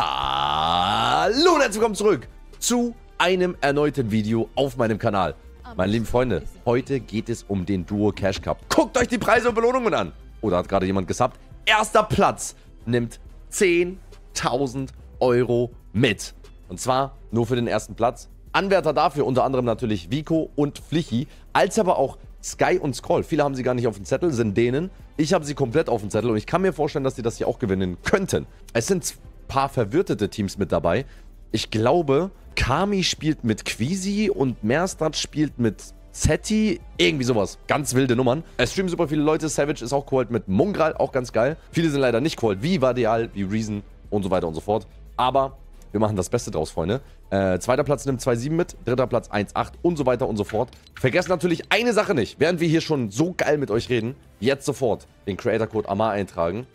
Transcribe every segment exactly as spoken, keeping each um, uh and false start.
Hallo und herzlich willkommen zurück zu einem erneuten Video auf meinem Kanal. Meine lieben Freunde, heute geht es um den Duo Cash Cup. Guckt euch die Preise und Belohnungen an. Oder hat gerade jemand gesubbt? Erster Platz nimmt zehntausend Euro mit. Und zwar nur für den ersten Platz. Anwärter dafür unter anderem natürlich Vico und Flichi, als aber auch Sky und Scroll. Viele haben sie gar nicht auf dem Zettel, sind denen. Ich habe sie komplett auf dem Zettel und ich kann mir vorstellen, dass sie das hier auch gewinnen könnten. Es sind ein paar verwirrte Teams mit dabei. Ich glaube, Kami spielt mit Queasy und Merstad spielt mit Seti. Irgendwie sowas. Ganz wilde Nummern. Es streamen super viele Leute. Savage ist auch geholt mit Mongraal, auch ganz geil. Viele sind leider nicht geholt, wie Vadeal, wie Reason und so weiter und so fort. Aber wir machen das Beste draus, Freunde. Äh, zweiter Platz nimmt zwei Komma sieben mit, dritter Platz eins Komma acht und so weiter und so fort. Vergesst natürlich eine Sache nicht, während wir hier schon so geil mit euch reden, jetzt sofort den Creator-Code Amar eintragen,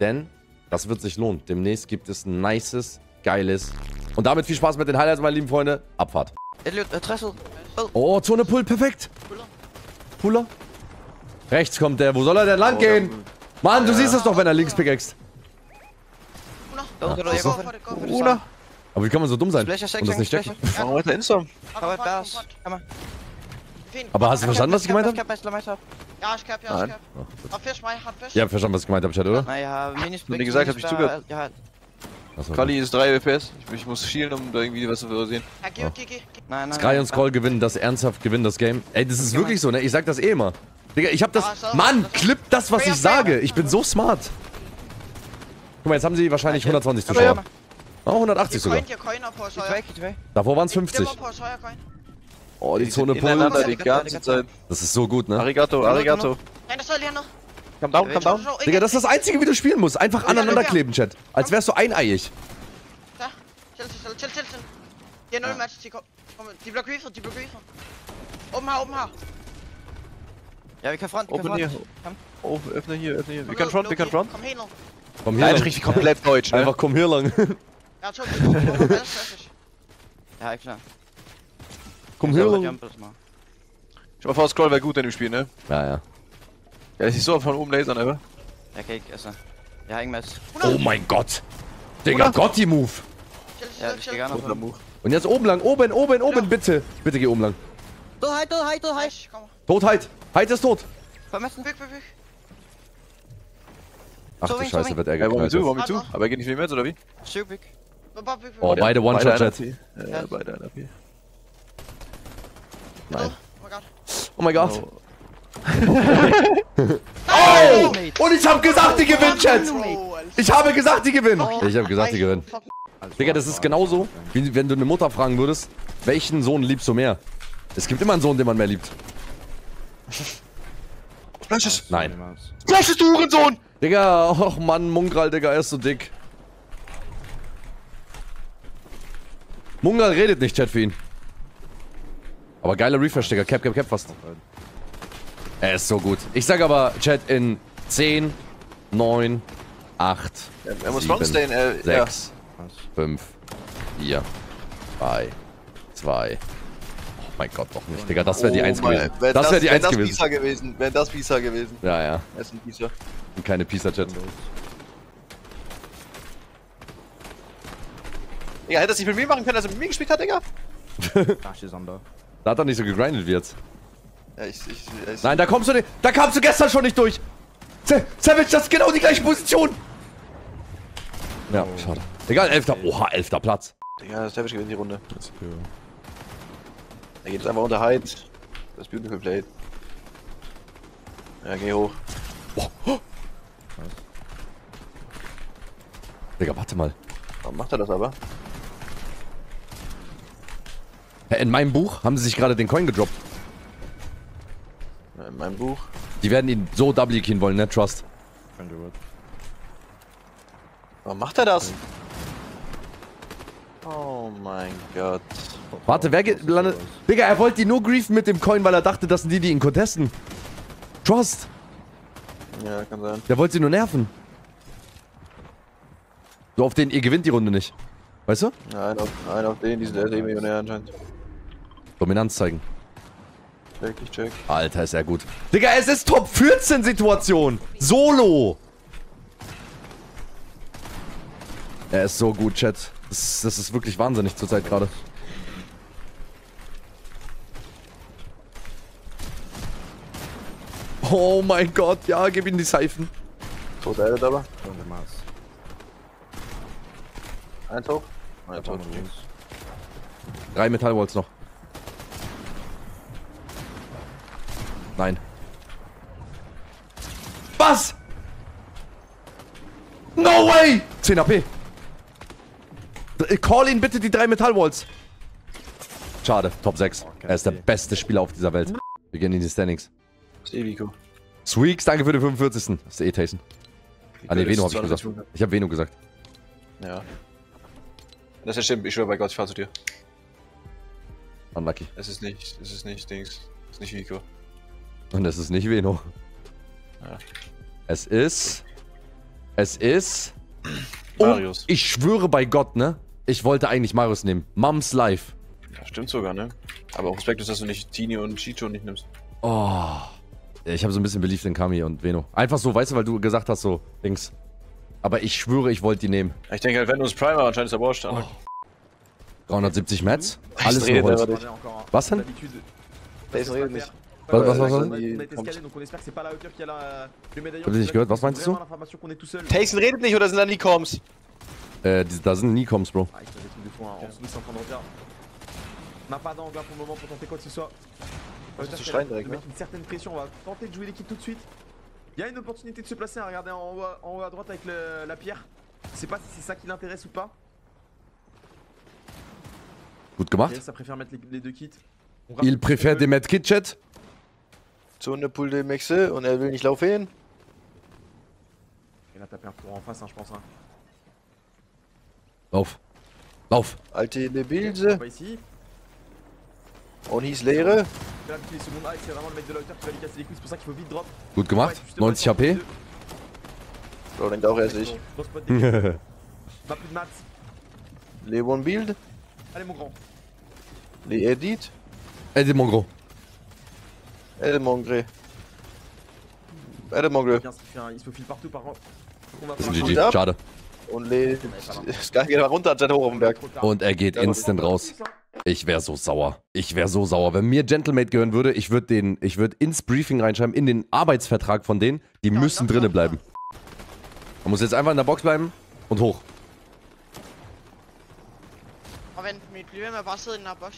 denn das wird sich lohnen. Demnächst gibt es ein nices, geiles und damit viel Spaß mit den Highlights, meine lieben Freunde. Abfahrt. Oh, Zone Pull, perfekt. Puller. Rechts kommt der, wo soll er denn lang gehen? Mann, du siehst es doch, wenn er links pickaxt. Ja, also. Oder? Aber wie kann man so dumm sein und das nicht checken? Aber hast du verstanden, was ich gemeint habe? Ja, ich hab, ja, ich hab. Hab Fisch, hab Fisch. Ihr habt verstanden, was ich gemeint habe, Chat, oder? Naja, wie gesagt, hab ich zugehört. Kali ist drei F P S. Ich muss schielen, um da irgendwie was zu sehen. Skry und Scroll gewinnen das, ernsthaft gewinnen das Game. Ey, das ist wirklich so, ne? Ich sag das eh immer. Digga, ich hab das... Mann, clip das, was ich sage. Ich bin so smart. Guck mal, jetzt haben sie wahrscheinlich hundertzwanzig Zuschauer. Oh, hundertachtzig sogar. Davor waren es fünfzig. Oh, die Zone Polen. Das ist so gut, ne? Arigato, arigato. Come down, come down. Digga, das ist das Einzige, wie du spielen musst. Einfach aneinander kleben, Chat. Als wärst du eineiig. Die Block Reefer, die Block Reefer. Oben H, oben H. Ja, wir können front, wir können front. Öffne hier, öffne hier. Wir können front, wir können front. Komm hier lang. Richtig komplett deutsch, ne? Einfach komm hier lang. Ja, schon. Ja, klar. Komm hier lang. Ich hoffe, vor, Scroll wäre gut in dem Spiel, ne? Ja, ja. Ja, das ist so von oben lasern, aber. Ja, okay, erstmal. Ja, irgendwas. Oh mein Gott. Digga, Gotti-Move. Ja, ich geh gar nicht Move. Und jetzt oben lang. Oben, oben, oben, bitte. Bitte geh oben lang. Tot, halt, tot, halt, tot, halt. Tot, halt. Halt ist tot. Vermessen, weg, weg, weg. Ach du Scheiße, wird er geknallt. Warum mit zu? Aber er geht nicht mit oder wie? Oh, beide One-Shot-Jet. Ja, beide L A P. Nein. Oh mein Gott. Oh! Und ich hab gesagt, die gewinnen, Chat! Ich habe gesagt, die gewinnen! Ich hab gesagt, die gewinnen. Digga, das ist genauso, wie wenn du eine Mutter fragen würdest, welchen Sohn liebst du mehr? Es gibt immer einen Sohn, den man mehr liebt. Splashys! Nein. Splashys, du Hurensohn! Digga, och Mann, Mongraal, Digga, er ist so dick. Mongraal redet nicht, Chat, für ihn. Aber geiler Refresh, Digga. Cap, cap, cap fast. Er ist so gut. Ich sag aber, Chat, in zehn, neun, acht, ja, er muss sieben, stehen, äh, sechs, ja. fünf, vier, drei, zwei. Oh mein Gott, doch nicht, Digga. Das wäre die eins oh gewesen. Das, das wäre die eins gewesen. Pizza gewesen. Wäre das Pizza gewesen. Ja, ja. Das ist ein Pizza. Und keine Pizza, Chat. Digga, hätte das nicht mit mir machen können, als er mit mir gespielt hat, Digga? Da hat er nicht so gegrindet wie jetzt. Ja, ich, ich, ich, Nein, da kommst du nicht. Da kamst du gestern schon nicht durch. Savage, das ist genau die gleiche Position. Ja, oh. Schade. Egal, elfter. Oha, elfter Platz. Digga, Savage gewinnt die Runde. Da geht es einfach unter Hide. Das ist beautiful played. Ja, geh hoch. Oh. Oh. Digga, warte mal. Warum macht er das aber? In meinem Buch haben sie sich gerade den Coin gedroppt. In meinem Buch. Die werden ihn so W-keyen wollen, ne? Trust. Warum macht er das? Oh mein Gott. Warte, wer geht... Landet? Digga, er wollte die nur griefen mit dem Coin, weil er dachte, das sind die, die ihn contesten. Trust. Ja, kann sein. Der wollte sie nur nerven. So auf den, ihr gewinnt die Runde nicht. Weißt du? Nein, auf, nein, auf den, die sind der Millionär anscheinend. Dominanz zeigen. Check, ich check. Alter, ist er gut. Digga, es ist Top vierzehn Situation. Solo. Er ist so gut, Chat. Das, das ist wirklich wahnsinnig zurzeit gerade. Oh mein Gott, ja, gib ihm die Seifen. Tot erdet aber. Eins hoch. Ja, tot. Drei Metallwalls noch. Nein. Was? No way! zehn A P. Call ihn bitte die drei Metallwalls. Schade, Top sechs. Er ist der beste Spieler auf dieser Welt. Wir gehen in die Standings. Das ist eh Vico. Sweeks, danke für den fünfundvierzigsten. Das ist eh Taysen. Ah ne, Veno hab ich gesagt. Ich hab Veno gesagt. Ja. Das ist stimmt, ich schwöre bei Gott, ich fahr zu dir. Unlucky. Es ist nicht, es ist nicht Dings. Es ist nicht Vico. Und es ist nicht Veno. Ja. Es ist... Es ist... Marius. Ich schwöre bei Gott, ne? Ich wollte eigentlich Marius nehmen. Mums Life. Ja, stimmt sogar, ne? Aber auch Respekt ist, dass du nicht Tini und Chicho nicht nimmst. Oh... Ich habe so ein bisschen beliebt in Kami und Veno. Einfach so, weißt du, weil du gesagt hast, so, Dings. Aber ich schwöre, ich wollte die nehmen. Ich denke halt, wenn du uns Primer, anscheinend ist der Ballstand. Oh. dreihundertsiebzig Mats? Alles geholt. Was denn? Was, was, was, was? Hab ich nicht gehört, was meinst du? Taysen redet nicht, oder sind da nie Comms? Äh, da sind nie Comms, Bro. Was ist Schrein direkt, ne? Gut gemacht. Il préfère des mettre Kit, Chat. Zone Pool de Mexe und er will nicht laufen. Lauf. Lauf. Alte Bilse. Und hieß Leere. Gut gemacht, neunzig H P. Bro, denkt auch erst ich. Le One Build. Le Edit. Edit Mongraal. Edit Mongraal. Edit Mongraal. Das ist ein G G, schade. Und Le... Sky geht mal runter, Jet hoch auf den Berg. Und er geht instant raus. Ich wäre so sauer. Ich wäre so sauer. Wenn mir Gentlemate gehören würde, ich würde den, ich würde ins Briefing reinschreiben, in den Arbeitsvertrag von denen, die müssen drinnen bleiben. Man muss jetzt einfach in der Box bleiben und hoch. Aber wenn wir bleiben, wir passen in der Box.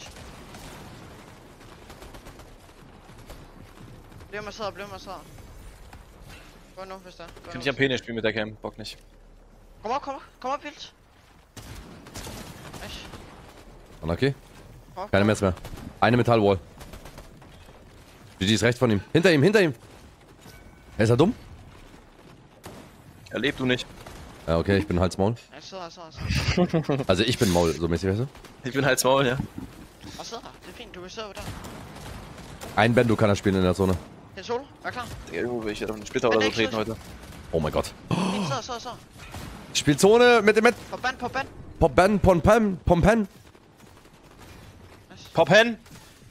Bleiben wir so, bleiben wir so. Ich kann nicht am Penis spielen mit der Cam, Bock nicht. Komm mal, komm mal, komm mal, Pilz. Okay. Keine Mess mehr. Eine Metallwall. G G ist rechts von ihm. Hinter ihm, hinter ihm. Ist er dumm? Er lebt du nicht. Ja, okay, ich bin Halsmaul. Achso, achso, achso. Also ich bin Maul, so mäßig, weißt du? Ich bin Halsmaul, ja. Achso, du bist da, oder? Ein Bendo kann er spielen in der Zone. Den Solo? Ja klar. Irgendwo will ich jetzt auf den Splitter oder so treten heute. Oh mein Gott. So, so, so. Spiel Zone mit dem Met. Pop-Ben, Pop-Ben. Pop-Ben, Pom-Pem, Pom-Pen. Pop hin!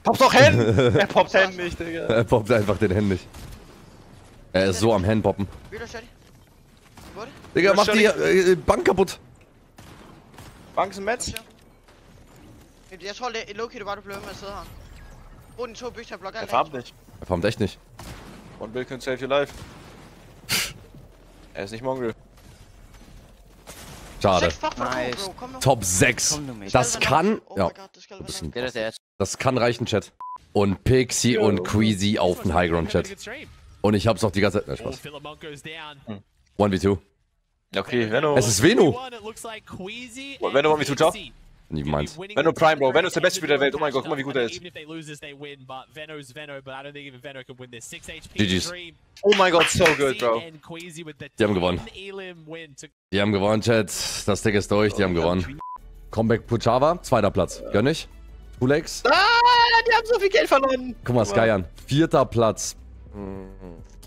Pop doch hin! Er poppt Hen nicht, Digga. Er poppt einfach den Hen nicht. Er ist so am Hen poppen. Digga, mach die äh, Bank kaputt. Bank sind Metz? Jeg tror, Loki, du var du blev med at sidde her. Brug den to bygter blokker. Jeg farmt nicht. Er farmt echt nicht. One Bill can save your life. Er ist nicht Mongrel. Schade. Nice. Top sechs. Das kann... Ja. Das kann reichen, Chat. Und Pixie und Queasy auf den Highground, Chat. Und ich hab's auch die ganze Zeit... Na, Spaß. Hm. eins gegen zwei. Okay, Veno. Es ist Veno. Veno eins gegen zwei top. Nie meins. Veno Prime, Bro. Veno ist der beste Spieler der Welt. Oh mein Gott, guck mal, wie gut er ist. G G's. Oh mein Gott, so good, Bro. Die haben gewonnen. Die haben gewonnen, Chat. Das Deck ist durch, die haben gewonnen. Comeback Puchava, zweiter Platz. Gönn ich. Pulex. Ah, die haben so viel Geld verloren. Guck mal, Sky an. Vierter Platz.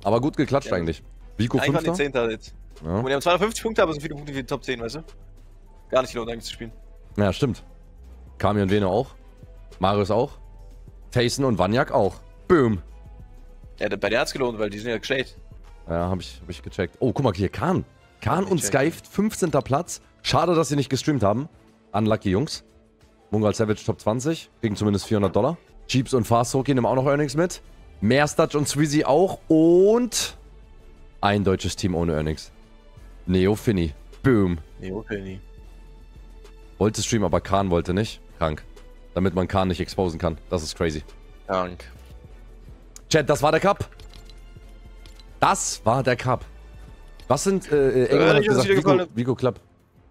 Aber gut geklatscht ja. eigentlich. Vico fünfter. Eigentlich waren die Zehnter jetzt. Ja. Und die haben zweihundertfünfzig Punkte, aber so viele Punkte wie die Top zehn, weißt du? Gar nicht gelohnt eigentlich zu spielen. Ja, stimmt. Kami und Veno auch. Marius auch. Taysen und Vanyak auch. Boom. Ja, bei der hat's gelohnt, weil die sind ja geshade. Ja, hab ich, hab ich gecheckt. Oh, guck mal hier, Kahn. Kahn und Skyft, fünfzehnter Platz. Schade, dass sie nicht gestreamt haben. Unlucky, Jungs. Mongraal Savage Top zwanzig. Kriegen zumindest vierhundert Dollar. Jeeps und Fastrookie nehmen auch noch Earnings mit. Merstad und Sweezy auch. Und ein deutsches Team ohne Earnings. Neo Fini. Boom. Neo Fini. Wollte streamen, aber Kahn wollte nicht. Krank. Damit man Kahn nicht exposen kann. Das ist crazy. Krank. Chat, das war der Cup. Das war der Cup. Was sind, äh, irgendwann äh, hat gesagt, Vico, Vico Club.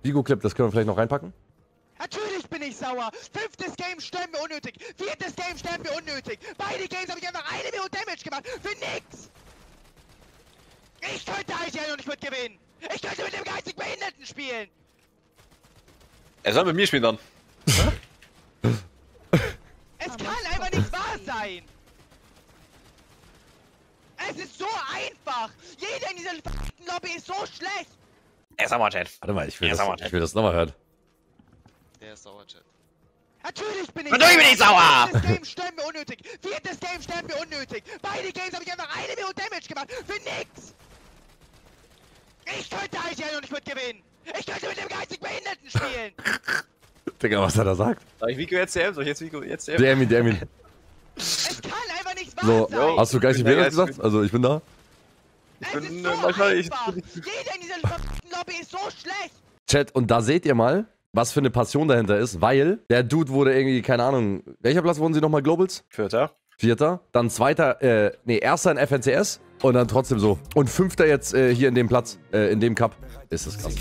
Vico Club, das können wir vielleicht noch reinpacken. Natürlich bin ich sauer. Fünftes Game sterben wir unnötig. Viertes Game sterben wir unnötig. Beide Games habe ich einfach eine Million Damage gemacht. Für nix. Ich könnte I C L und ich würde gewinnen. Ich könnte mit dem geistig Behinderten spielen. Er soll mit mir spielen dann. Es kann einfach nicht wahr sein. Es ist so einfach. Jeder in dieser verdammten Lobby ist so schlecht. Er ist sauer, Chat. Warte mal, ich will, das, ich will das nochmal hören. Der ist sauer, Chat. Natürlich bin ich, Natürlich bin ich sauer. Viertes Game sterben wir unnötig. Viertes Game sterben wir unnötig. Beide Games habe ich einfach eine Million Damage gemacht. Für nix. Ich könnte I C L und ich würde gewinnen. Ich könnte mit dem geistig Behinderten spielen. Digga, was er da sagt. Soll ich Vico jetzt D M? Soll ich jetzt Vico jetzt D M? D M ihn, D M ihn. Es kann einfach nicht wahr so, sein. Hast du geistig Behinderten gesagt? Also, ich bin da. Ich es bin, ist so einfach. Ich bin... Jeder in dieser Lobby ist so schlecht. Chat, und da seht ihr mal, was für eine Passion dahinter ist, weil der Dude wurde irgendwie, keine Ahnung, welcher Platz wurden sie nochmal Globals? Vierter. Vierter, dann zweiter, äh, nee, erster in F N C S und dann trotzdem so. Und fünfter jetzt äh, hier in dem Platz, äh, in dem Cup. Ist das krass.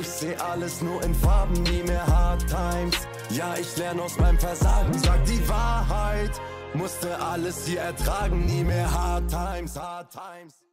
Ich seh alles nur in Farben, nie mehr Hard Times. Ja, ich lerne aus meinem Versagen, sag die Wahrheit. Musste alles hier ertragen, nie mehr Hard Times, Hard Times.